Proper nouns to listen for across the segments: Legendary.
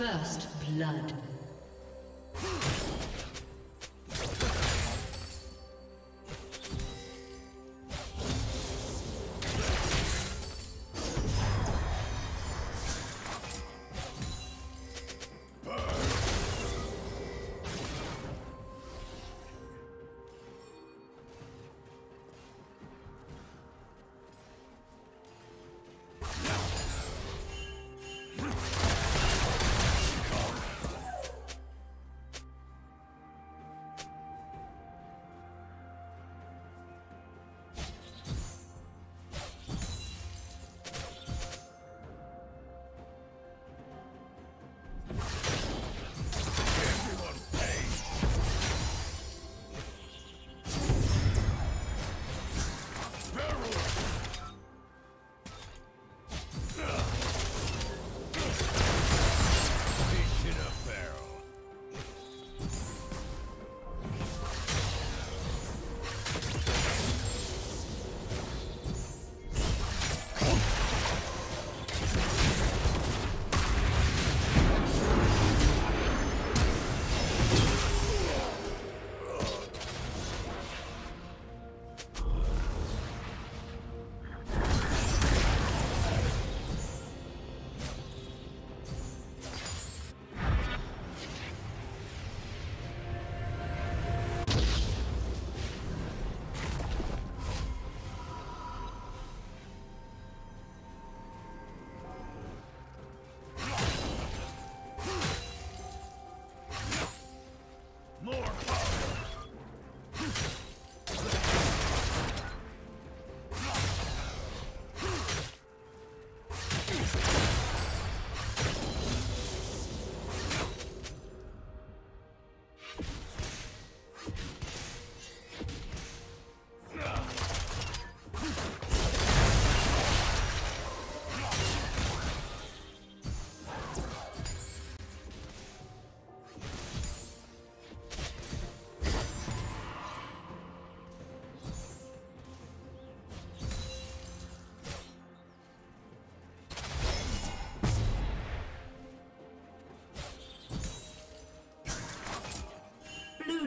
First blood.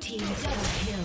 Team double kill.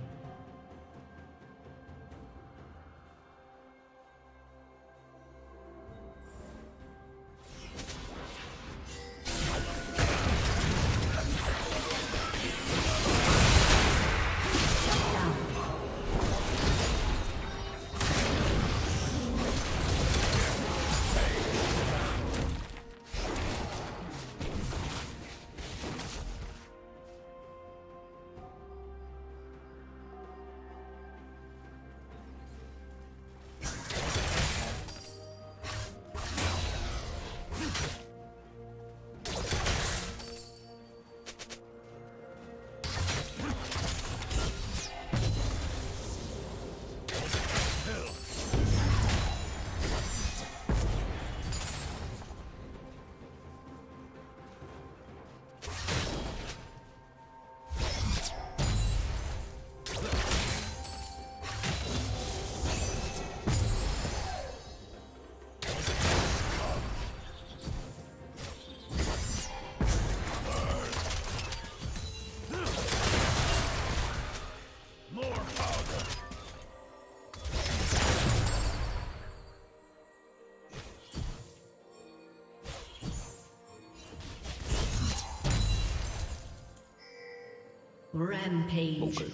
Rampage. Okay.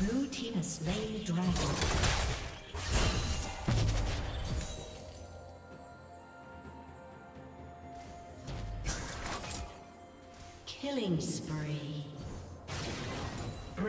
Blue team has slain the dragon. Killing spree.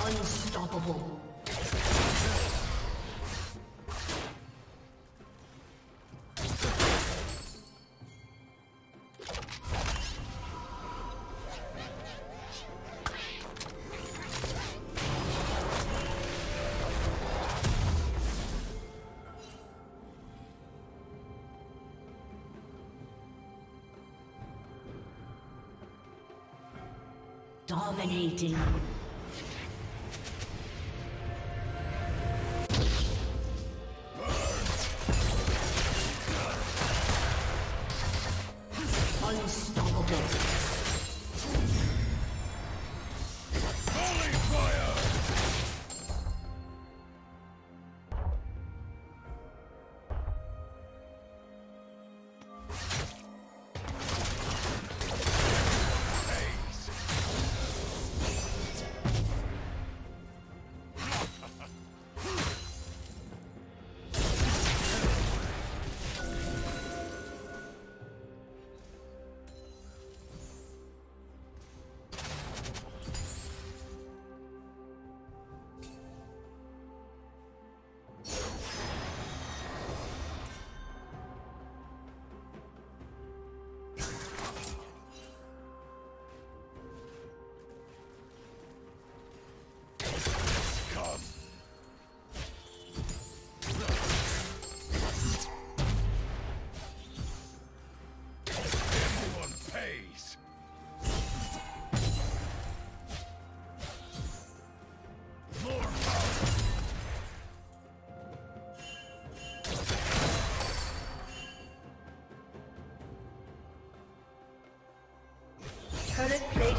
Unstoppable. Dominating.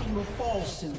Rain will fall soon.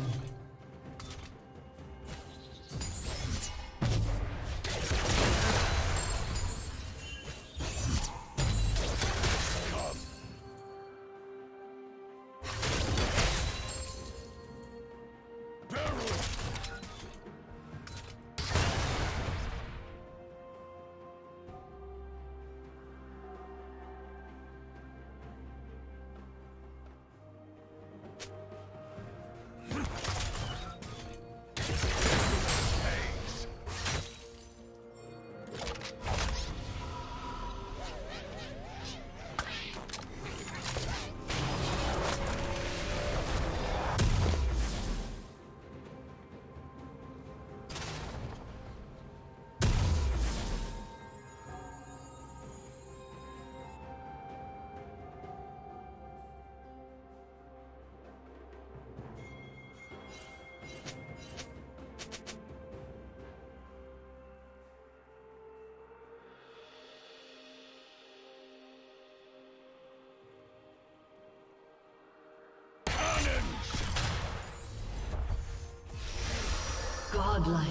Godlike.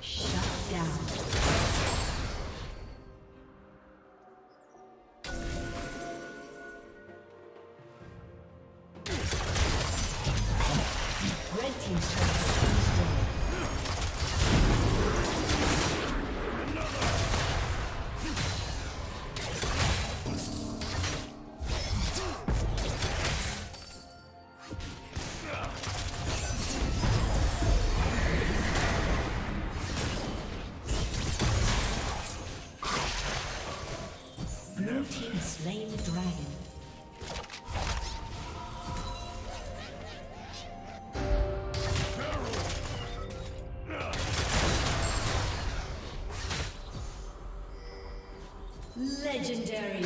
Shut down. Legendary.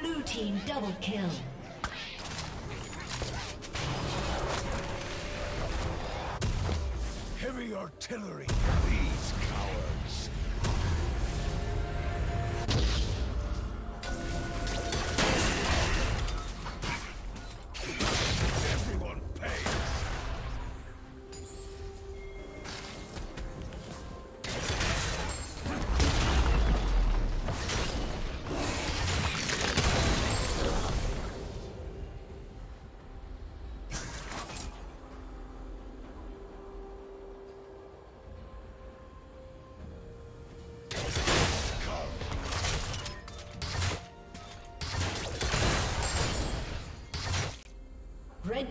Blue team double kill. Heavy artillery. These cowards. Red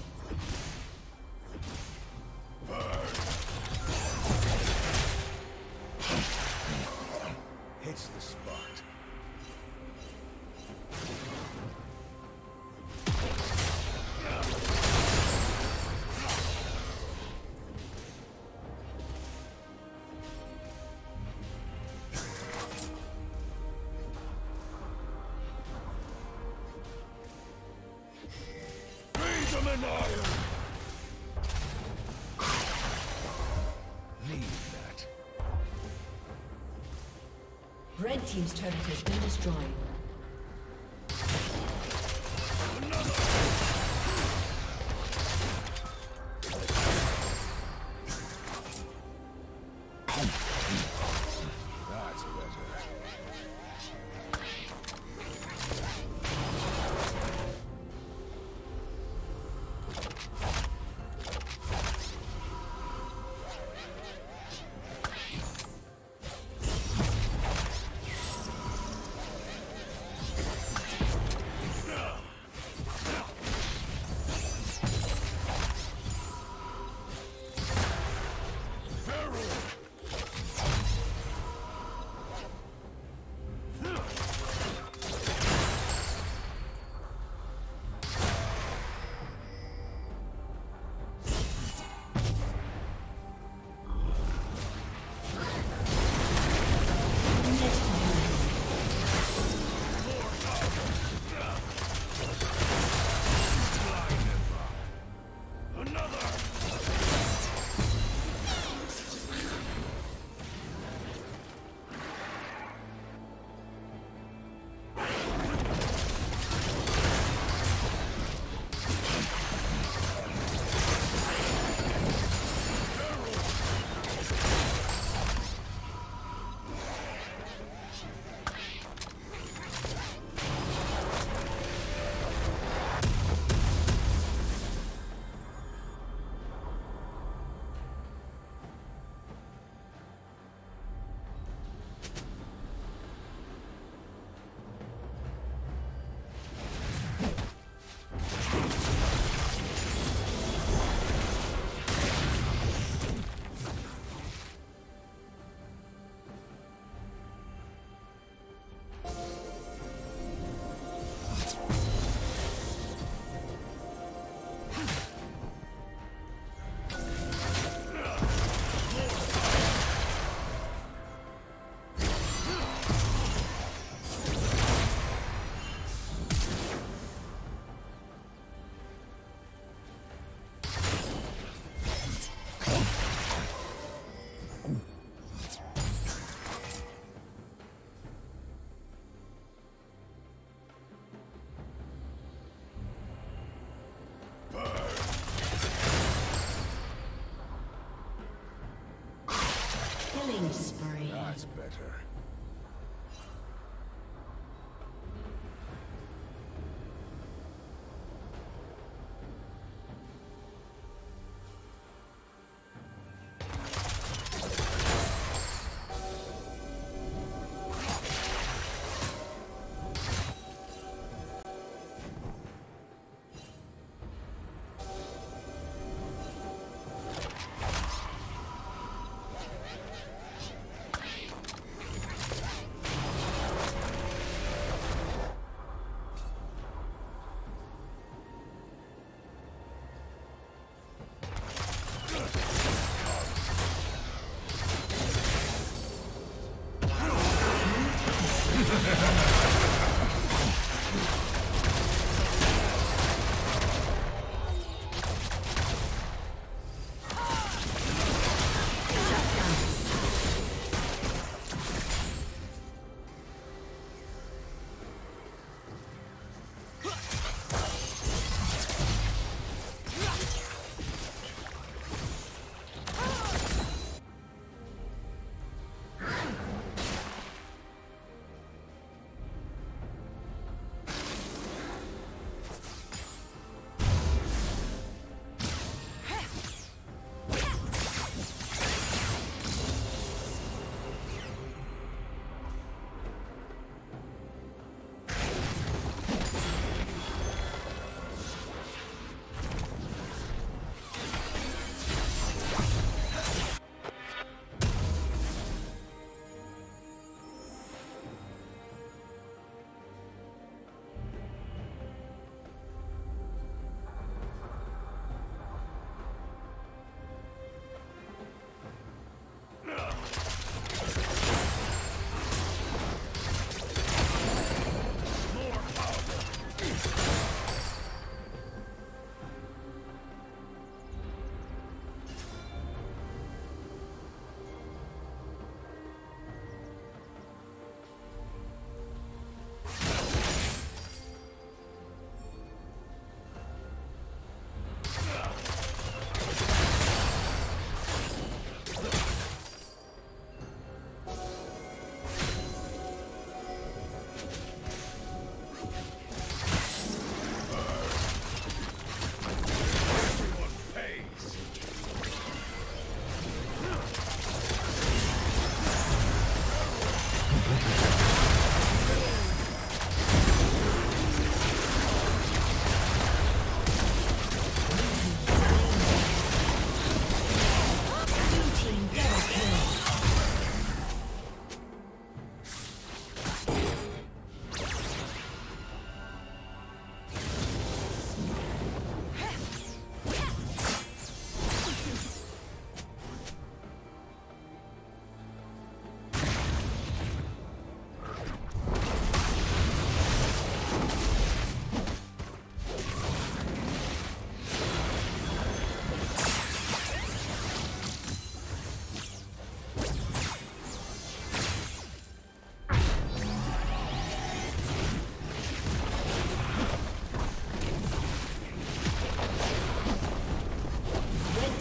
Burn. Hits the spot. Red team's turret has been destroyed. better.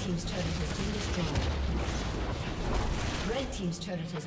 Team's turret has been destroyed. Red team's turret has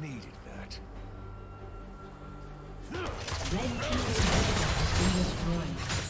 Needed that. Red team's turret has been destroyed.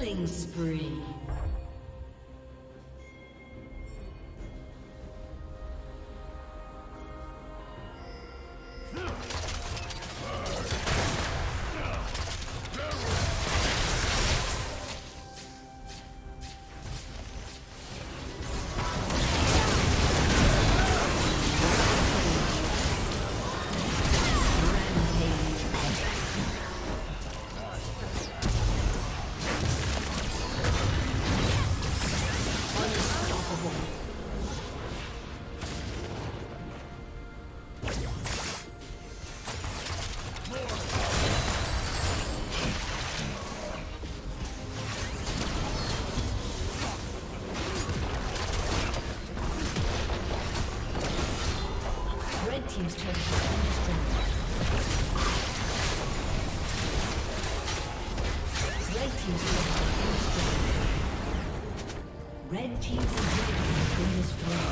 Killing spree. Red team's inhibitor has been destroyed.